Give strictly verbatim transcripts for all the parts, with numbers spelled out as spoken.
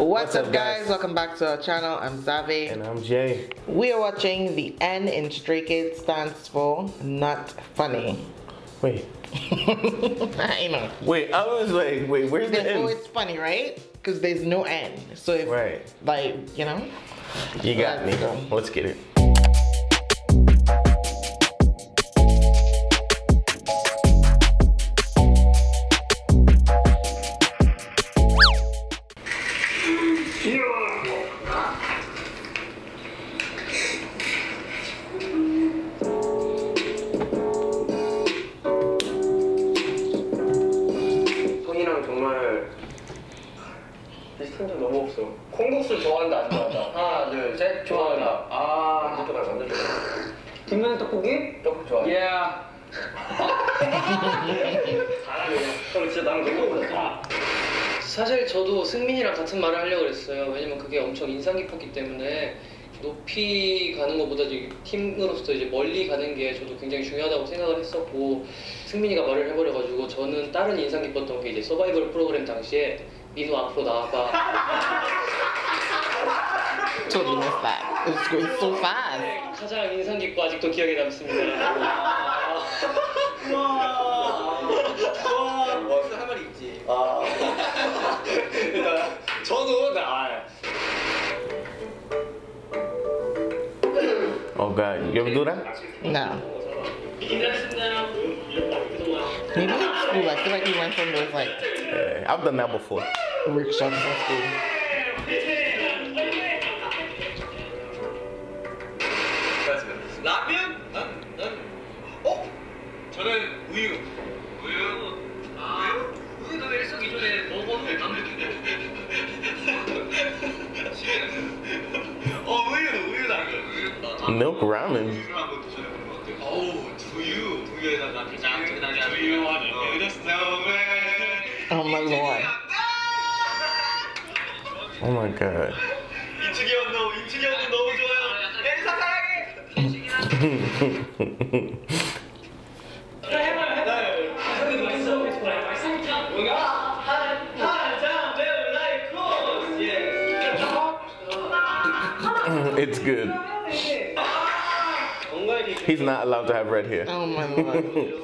What's, What's up guys? guys? Welcome back to our channel. I'm Zave. And I'm Jay. We are watching the N in Stray Kids stands for not funny. Wait. I know. Wait, I was like, wait, where's the N? Oh, it's funny, right? Because there's no N. So if, right. like, you know? You got me. Go. Let's get it. 콩국수 좋아한다, 안 좋아한다? 하나, 둘, 셋, 좋아한다. 아, 안 좋아한다, 안 좋아한다. 뒷면에 떡국이? 떡국 좋아해. 예. 잘하네. 그럼 진짜 나는 그거 보다. 사실 저도 승민이랑 같은 말을 하려고 그랬어요. 왜냐면 그게 엄청 인상 깊었기 때문에 높이 가는 것보다 팀으로서 이제 멀리 가는 게 저도 굉장히 중요하다고 생각을 했었고, 승민이가 말을 해버려가지고 저는 다른 인상 깊었던 게 이제 서바이벌 프로그램 당시에 니도 앞으로 나와봐. Totally missed that. It was going so fast. 가장 인상 깊고 아직도 기억에 남습니다. 와. 와. 할 말이 있지. 아. 저도 나. Oh God, you ever do that? No. Maybe in school. I feel like we went from those like. Yeah, I've done that before. Workshops in school. 라면? 난, 난, 어? 저는 우유. 우유? 아, 우유도 일석이 전에 먹어도 남는데. 시원해. 어, 우유, 우유 라면. Milk ramen. 어우, 두유. 두유에다가 그냥 두유 하는 거. Oh my lord. Oh my god. 이치견 너무, 이치견 너무 좋아요. It's good. He's not allowed to have red hair. Oh my lord.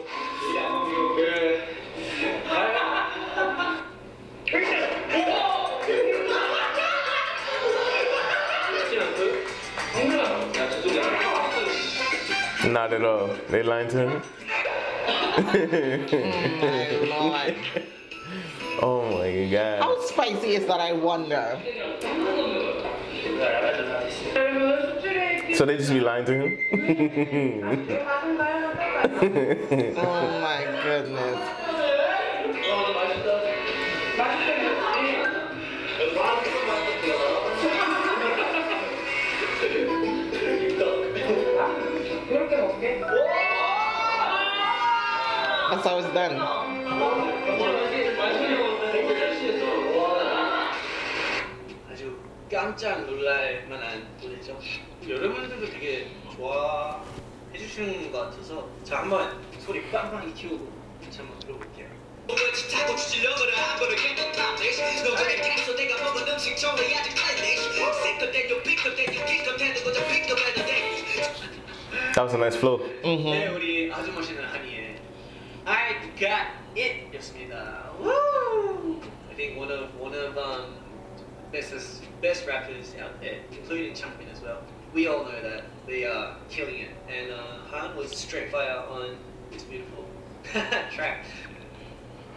Not at all. They lying to him? Oh my lord. Oh my god. How spicy is that, I wonder? So they just be lying to him? Oh my goodness. That's how it's done. 아주 깜짝 놀랄 만한 노래죠. 여러분들도 되게 좋아해 주시는 것 같아서 자, 한번 소리 빵빵히 키우고 같이 한번 들어볼게요. That was a nice flow. Mm-hmm. I got it. Yasmina. Woo! I think one of one of um bestest best rappers out there, including Changbin as well. We all know that they are killing it, and uh, Han was straight fire on this beautiful track.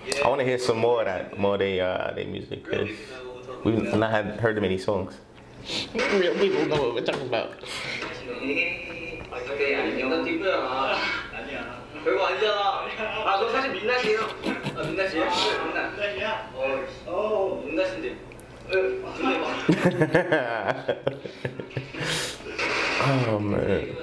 Yeah. I want to hear some more of that, more of their uh, their music. Really We've about. not had, heard many songs. Real people know what we're talking about. 별거 아니잖아. 아, 저 사실 민낯이에요. 아, 민낯이에요? 민낯. 민낯이야? 어, 어, 민낯인데. 응, 근데 막. 아, man.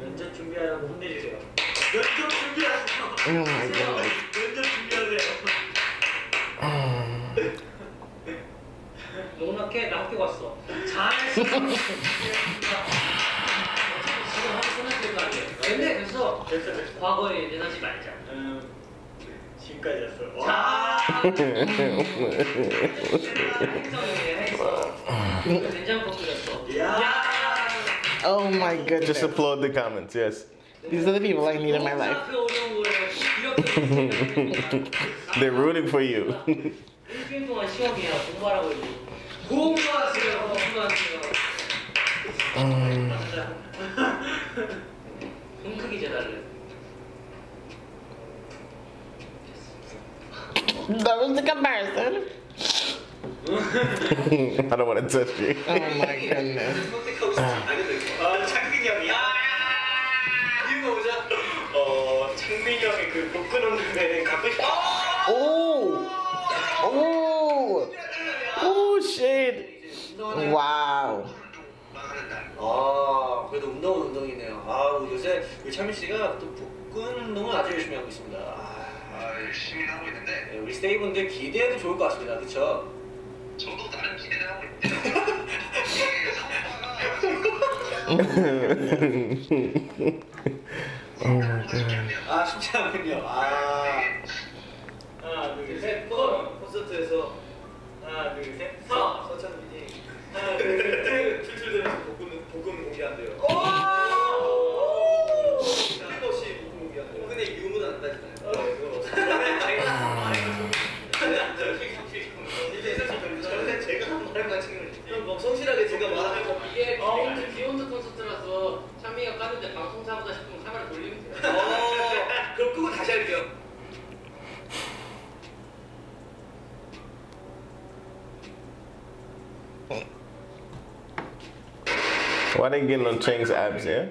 면접 준비하라고 혼내주세요. 면접 준비하세요. Oh my god. 면접 준비하세요. 너는 학교, 나 학교 갔어. 잘했어. 근데 그래서 과거에 연연하지 말자. 음, 지금 Oh my goodness. Just applaud the comments, yes. These are the people I need in my life. They're rooting for you. um. That was the comparison. I don't want to touch you. Oh my goodness. Oh! Oh! Oh shit! Wow. 아, 그래도 운동은 운동이네요. 아, 요새 우리 찬민 씨가 또 복근 운동을 아주 열심히 하고 있습니다. 아, 열심히 하고 있는데. 네, 우리 스테이분들 기대해도 좋을 것 같습니다. 그렇죠? 저도 나름 기대를 하고 있대요. 아, 쉽지 않군요. 아, 하나, 둘, 셋, 고! 콘서트에서 하나, 둘, 셋, 서! 서찬 PD 하나, 둘, 셋, 셋! 출출되면서 복근, 복근 공개한대요. 오! 끝없이 복근 공개한대요. 근데 유문 안 따지나요? 어, 그거 저는 제가 한 말만 챙겨요. 뭐 성실하게 제가 말하는 거 이게 비욘드 콘서트라서 찬미가 까는데 방송사고다 싶으면 카메라 돌리면 돼요. 어, 그럼 끄고 다시 할게요. Why they getting on Chang's abs, yeah?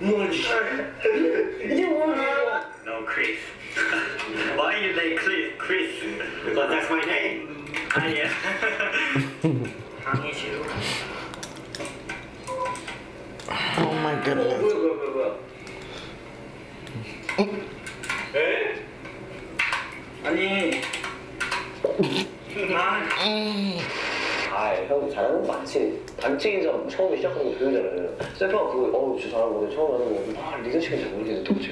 No, Chris. Why you like Chris? Chris? Because that's my name. Ah, yeah. Oh my goodness. Eh? 아니. 난. 아, 형 잘하는 거 많지. 반칙이잖아. 처음에 시작한 거 그거잖아요. 셀프가 그거 어우 저 잘하는 거네. 처음 하는 거. 아, 리더 치킨 잘 모르겠는데 도대체.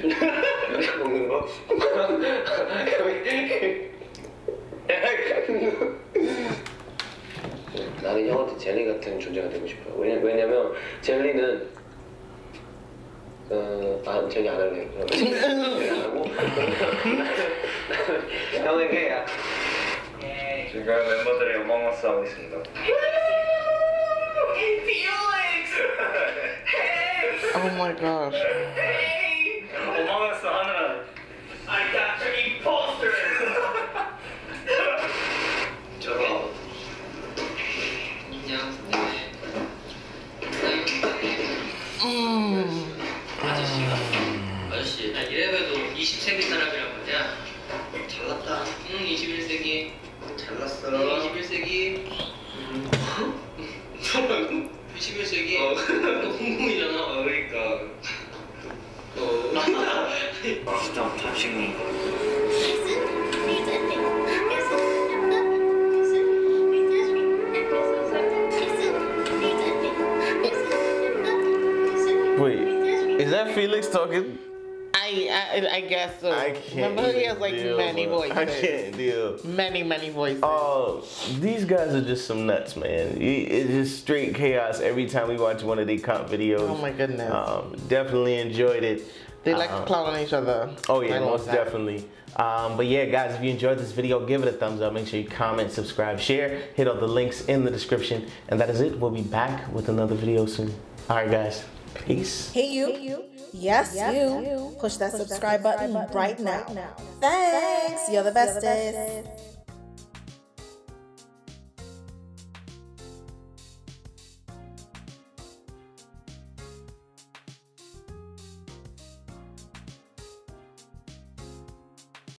리더 먹는 거? 나는 형한테 젤리 같은 존재가 되고 싶어요. 왜냐, 왜냐면 젤리는 어, 아, 젤리 안 할래요. 젤리 안 하고 형에게 지금 멤버들이 어몽어스 하고 있습니다. Felix! Oh my gosh. 어몽어스 하느라 I got to be poster! 저거 인정 음 아저씨가 아저씨 나 이래봬도 이십 세기 사람이란 말이야. 잘났다. 응 이십일 세기 잘났어. 이십일 세기 이십일 세기 어. 공공이잖아. 어, 그러니까 어. 아, 진짜 잡식인 Wait, is that Felix talking? I, I guess so. I can't. Remember, he has like deal, many bro. voices. I can't deal. Many, many voices. Oh, these guys are just some nuts, man. It's just straight chaos every time we watch one of their comp videos. Oh my goodness. Um, definitely enjoyed it. They like um, to clown on each other. Oh yeah, most that. definitely. Um, but yeah, guys, if you enjoyed this video, give it a thumbs up. Make sure you comment, subscribe, share. Hit all the links in the description. And that is it. We'll be back with another video soon. All right, guys. Peace. Hey you. Hey, you. Yes, yes you. you. Push that Push subscribe, that subscribe button, button right, right now. now. Thanks. Thanks. You're the bestest. You're the bestest.